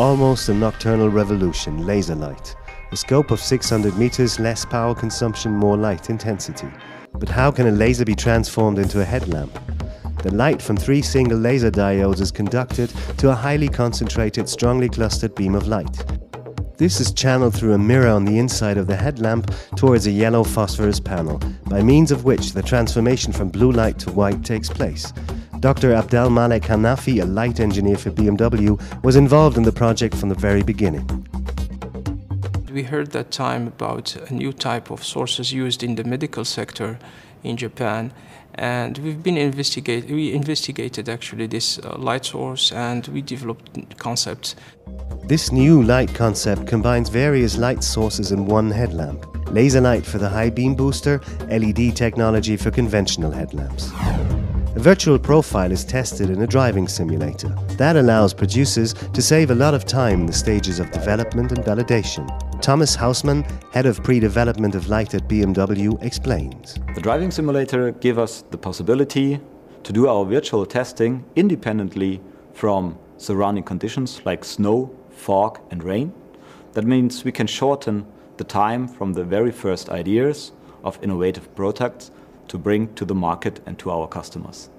Almost a nocturnal revolution, laser light. A scope of 600 meters, less power consumption, more light intensity. But how can a laser be transformed into a headlamp? The light from three single laser diodes is conducted to a highly concentrated, strongly clustered beam of light. This is channeled through a mirror on the inside of the headlamp towards a yellow phosphorus panel, by means of which the transformation from blue light to white takes place. Dr. Abdelmalek Hanafi, a light engineer for BMW, was involved in the project from the very beginning. We heard that time about a new type of sources used in the medical sector in Japan, and we investigated actually this light source, and we developed concepts. This new light concept combines various light sources in one headlamp: laser light for the high beam booster, LED technology for conventional headlamps. A virtual profile is tested in a driving simulator. That allows producers to save a lot of time in the stages of development and validation. Thomas Hausmann, head of pre-development of light at BMW, explains. The driving simulator gives us the possibility to do our virtual testing independently from surrounding conditions like snow, fog and rain. That means we can shorten the time from the very first ideas of innovative products to bring to the market and to our customers.